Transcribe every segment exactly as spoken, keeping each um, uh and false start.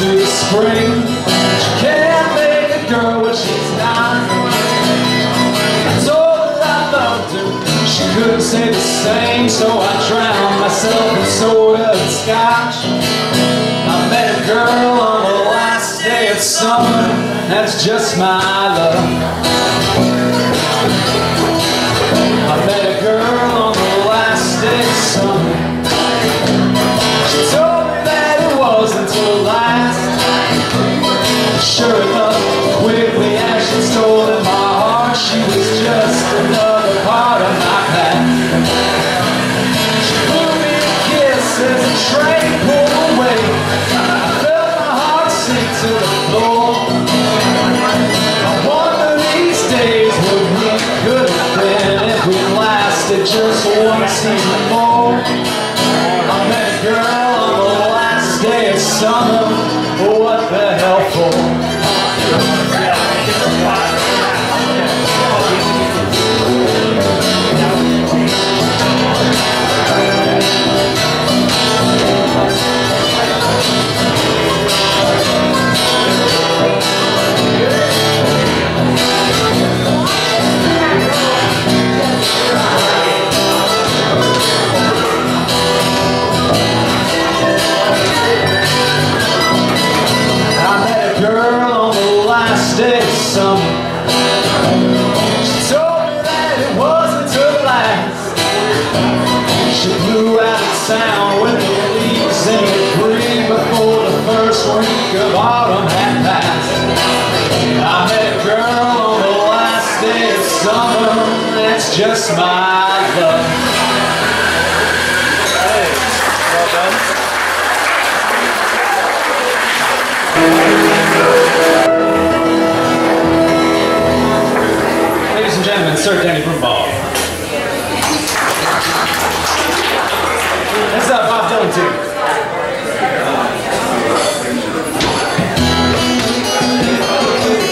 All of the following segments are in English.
Through the spring, she can't make a girl when she's nine. I told her I loved her, she couldn't say the same, so I drowned myself in soda and scotch. I met a girl on the last day of summer, that's just my love. I met a girl on the last day of summer. Sure enough, quickly as she stole in my heart, she was just another part of my past. She blew me a kiss as the train pulled away. I felt my heart sink to the floor. I wonder these days what we could have been if we lasted just one season more. I met a girl on the last day of summer. What the hell for? Just my love. Hey, well done. Ladies and gentlemen, Sir Danny Brumbaugh. That's that Bob Dylan tune. If I die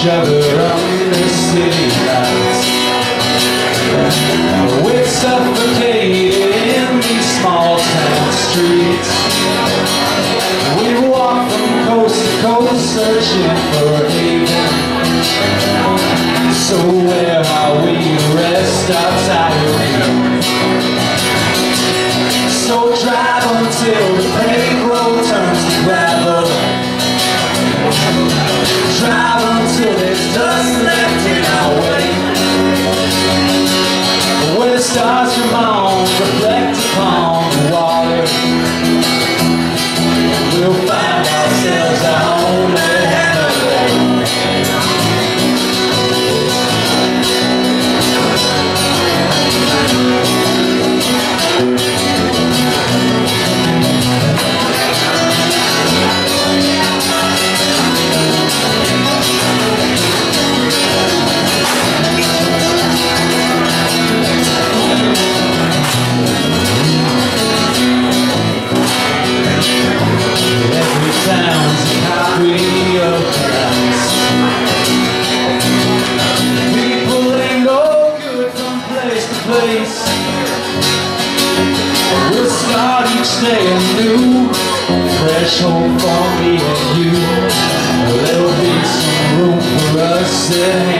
each other under the city lights. Now we're suffocated in these small town streets. We walk from coast to coast searching for haven. So where are we to rest our tired feet? So drive until the paved road turns to gravel. Drive until there's dust left in our way. When the stars come on, reflect upon the water, we'll find ourselves our own home for me and you. There'll be some room for us in